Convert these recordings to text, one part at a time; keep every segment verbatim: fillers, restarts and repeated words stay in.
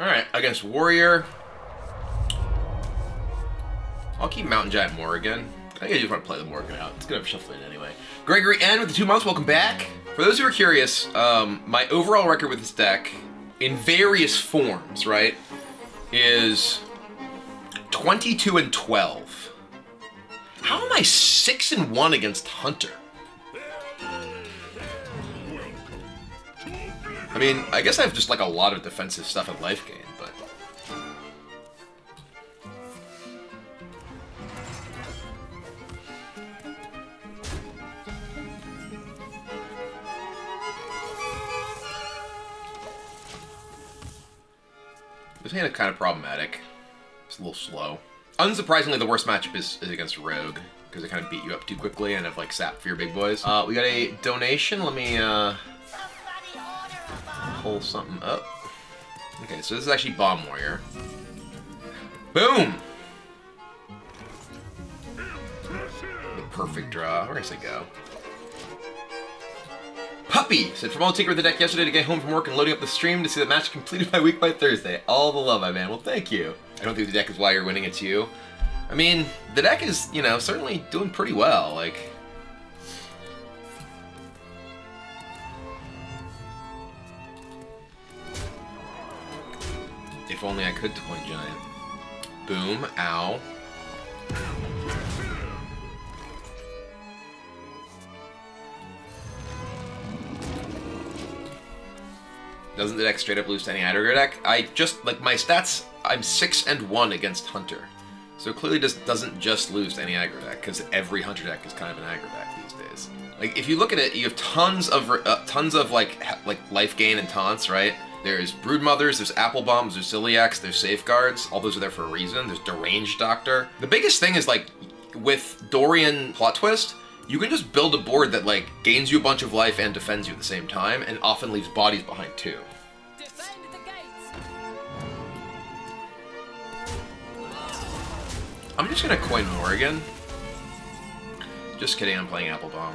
Alright, against Warrior. I'll keep Mountain Giant Morgan. I think I just want to play the Morgan out. It's going to shuffle it anyway. Gregory N with the two months, welcome back. For those who are curious, um, my overall record with this deck, in various forms, right, is twenty-two and twelve. How am I six and one against Hunter? I mean, I guess I have just like a lot of defensive stuff in life gain, but... this hand is kind of problematic. It's a little slow. Unsurprisingly, the worst matchup is, is against Rogue, because they kind of beat you up too quickly and have like sap for your big boys. Uh, we got a donation. Let me uh, pull something up. Okay, so this is actually Bomb Warrior. Boom! The perfect draw. We're gonna say go. Puppy said, from all taking with the deck yesterday to get home from work and loading up the stream to see the match completed by week by Thursday. All the love, my man. Well, thank you. I don't think the deck is why you're winning, it's you. I mean, the deck is, you know, certainly doing pretty well. Like, if only I could deploy Giant. Boom. Ow. Doesn't the deck straight up lose to any aggro deck? I just, like, my stats, I'm six and one against Hunter. So clearly this doesn't just lose to any aggro deck, because every Hunter deck is kind of an aggro deck these days. Like, if you look at it, you have tons of, uh, tons of like, like life gain and taunts, right? There's Broodmothers, there's Applebaums, there's Zilliax, there's Safeguards. All those are there for a reason. There's Deranged Doctor. The biggest thing is, like, with Dorian Plot Twist, you can just build a board that, like, gains you a bunch of life and defends you at the same time, and often leaves bodies behind, too. Defend the gates. I'm just gonna coin Morrigan. Just kidding, I'm playing Applebaum.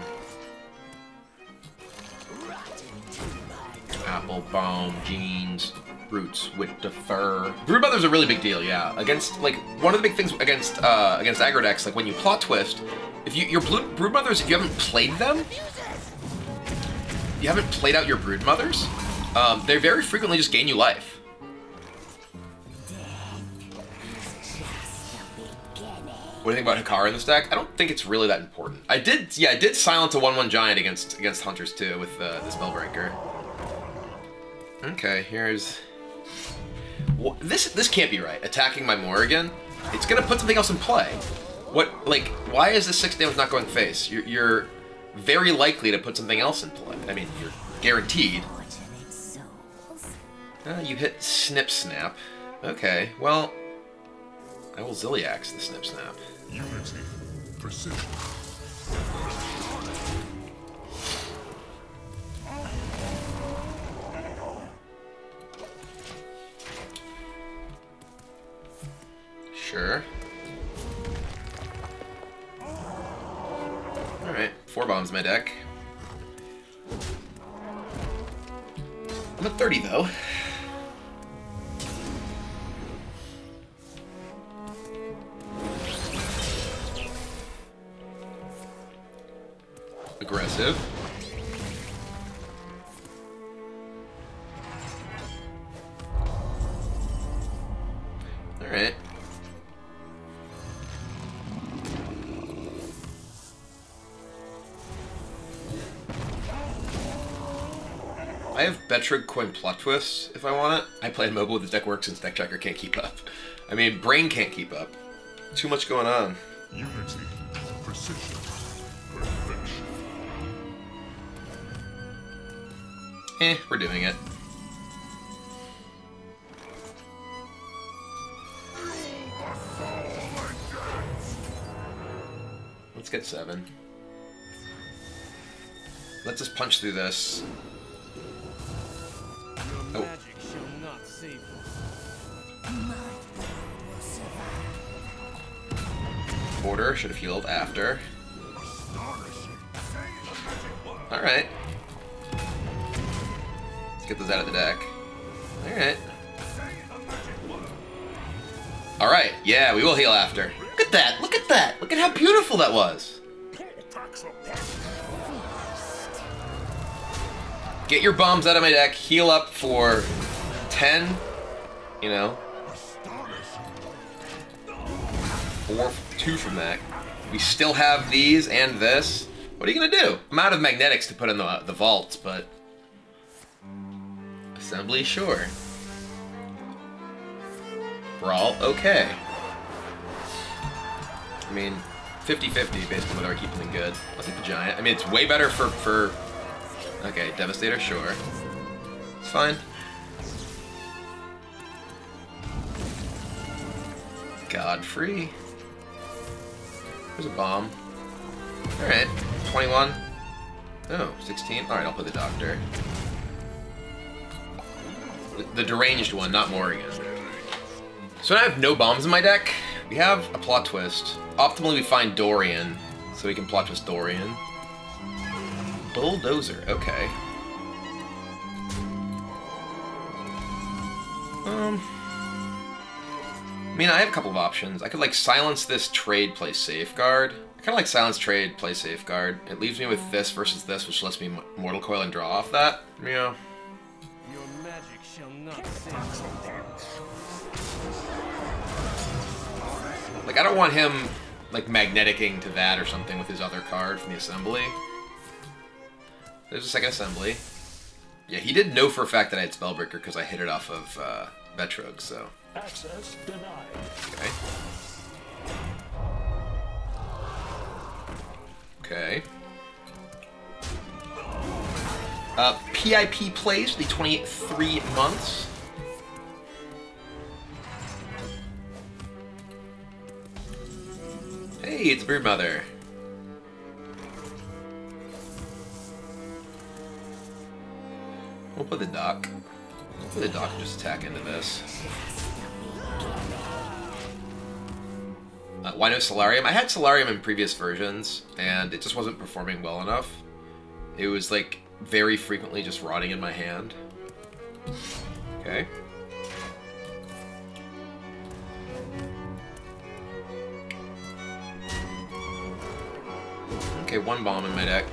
Applebaum, jeans, roots with the fur. Broodmother's a really big deal, yeah. Against, like, one of the big things against, uh, against aggro decks, like, when you plot twist, if you, your Broodmothers, if you haven't played them, you haven't played out your Broodmothers, um, they very frequently just gain you life. What do you think about Hikari in this deck? I don't think it's really that important. I did, yeah, I did silence a one one Giant against against Hunters, too, with uh, the Spellbreaker. Okay, here's... Well, this, this can't be right, attacking my Morrigan. It's gonna put something else in play. What, like, why is this six damage not going face? You're, you're very likely to put something else in play. I mean, you're guaranteed. Uh, you hit Snip Snap. Okay, well, I will Zilliax the Snip Snap. Unity, precision. Sure. Alright, four bombs in my deck. I'm at thirty though. Aggressive. Alright. I have Betrug coin Plot Twist if I want it. I played mobile with this deck work since Deck Tracker can't keep up. I mean, brain can't keep up. Too much going on. Unity, precision, perfection. Eh, we're doing it. Let's get seven. Let's just punch through this. Oh. Magic shall not save us. Order should have healed after. Alright. Let's get those out of the deck. Alright. Alright, yeah, we will heal after. Look at that, look at that! Look at how beautiful that was! Get your bombs out of my deck, heal up for ten, you know. Or two from that. We still have these and this. What are you gonna do? I'm out of magnetics to put in the, the vaults, but... Assembly, sure. Brawl, okay. I mean, fifty fifty based on whether I keep them good. I'll keep the giant. I mean, it's way better for... for okay, Devastator, sure. It's fine. Godfrey. There's a bomb. Alright, twenty-one. Oh, sixteen. Alright, I'll put the doctor. The, the deranged one, not Morrigan. So now I have no bombs in my deck. We have a plot twist. Optimally, we find Dorian, so we can plot twist Dorian. Bulldozer, okay. Um... I mean, I have a couple of options. I could, like, silence this trade, play safeguard. I kind of like silence trade, play safeguard. It leaves me with this versus this, which lets me mortal coil and draw off that. Yeah. Your magic shall not save. Like, I don't want him, like, magneticking to that or something with his other card from the assembly. There's a second assembly. Yeah, he did know for a fact that I had Spellbreaker because I hit it off of uh, Betrug, so... Access denied. Okay. Okay. Uh, P I P plays for the twenty-three months. Hey, it's Broodmother. We'll put the doc. We'll put the doc and just attack into this. Uh, why no Solarium? I had Solarium in previous versions, and it just wasn't performing well enough. It was, like, very frequently just rotting in my hand. Okay. Okay, one bomb in my deck.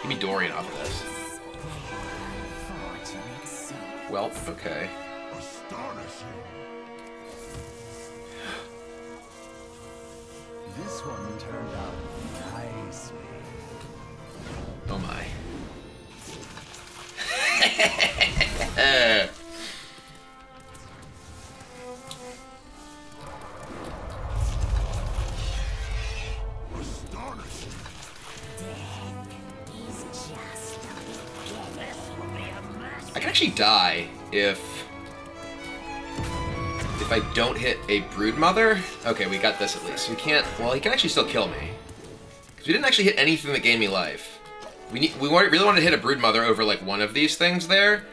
Give me Dorian off of this. Well, okay. This one turned out nice. Oh my. I can actually die if if I don't hit a Broodmother. Okay, we got this at least. We can't. Well, he can actually still kill me because we didn't actually hit anything that gave me life. We need. We really wanted to hit a Broodmother over like one of these things there,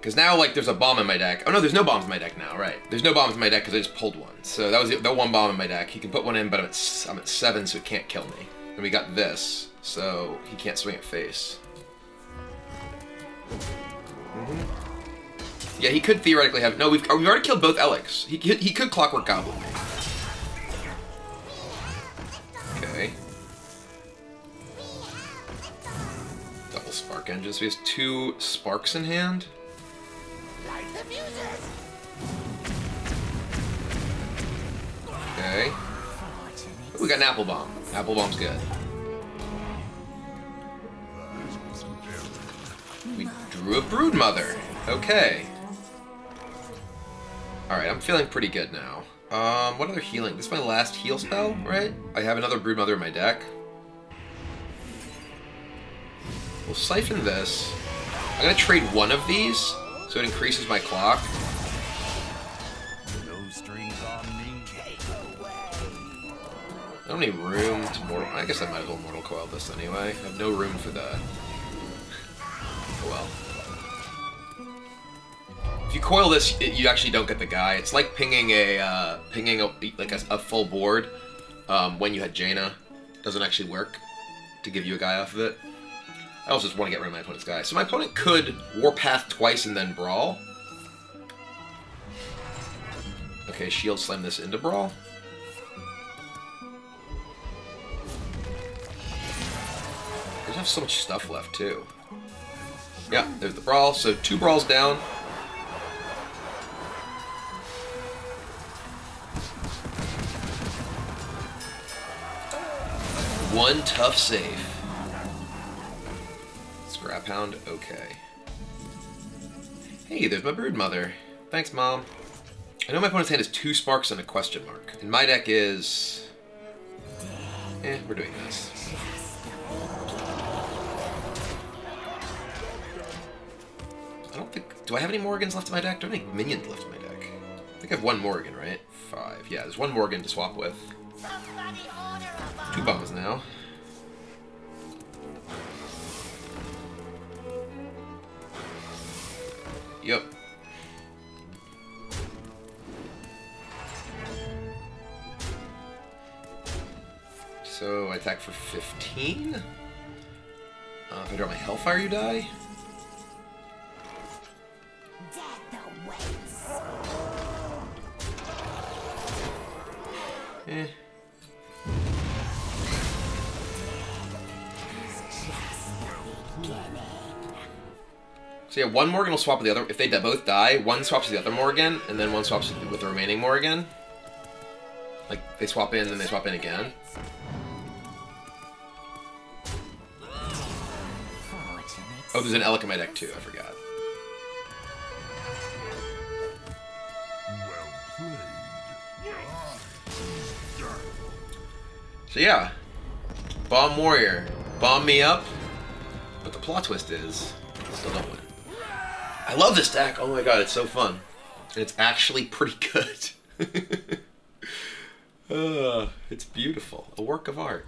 because now like there's a bomb in my deck. Oh no, there's no bombs in my deck now. Right? There's no bombs in my deck because I just pulled one. So that was the, the one bomb in my deck. He can put one in, but I'm at, I'm at seven, so it can't kill me. And we got this, so he can't swing at face. Mm-hmm. Yeah, he could theoretically have... No, we've, we've already killed both Eliks. He, he, he could Clockwork Goblin. Okay. Double Spark Engine. So he has two Sparks in hand. Okay. Ooh, we got an Applebaum. Applebaum's good. We drew a Broodmother. Okay. Alright, I'm feeling pretty good now. Um, what other healing? This is my last heal spell, right? I have another Broodmother in my deck. We'll siphon this. I'm gonna trade one of these, so it increases my clock. I don't need room to mortal... I guess I might as well mortal coil this anyway. I have no room for that. Well, if you coil this, it, you actually don't get the guy. It's like pinging a uh, pinging a, like a, a full board um, when you had Jaina. Doesn't actually work to give you a guy off of it. I also just want to get rid of my opponent's guy. So my opponent could Warpath twice and then Brawl. Okay, Shield Slam this into Brawl. There's have so much stuff left, too. Yeah, there's the Brawl. So two Brawls down. One tough save. Scraphound, okay. Hey, there's my Broodmother. Thanks, Mom. I know my opponent's hand is two sparks and a question mark. And my deck is... Eh, we're doing this. I don't think... Do I have any Morgans left in my deck? Do I have any minions left in my deck? I think I have one Morgan, right? Five. Yeah, there's one Morgan to swap with. Two bombs now. Yep. So I attack for fifteen. Uh, if I draw my Hellfire, you die. Eh. So yeah, one Morgan will swap with the other. If they both die, one swaps to the other Morgan, and then one swaps with the remaining Morgan. Like, they swap in, then they swap in again. Oh, there's an Elekma in my deck too, I forgot. So yeah, Bomb Warrior. Bomb me up. But the plot twist is, I still don't win. I love this deck. Oh my god, it's so fun. And it's actually pretty good. uh, it's beautiful. A work of art.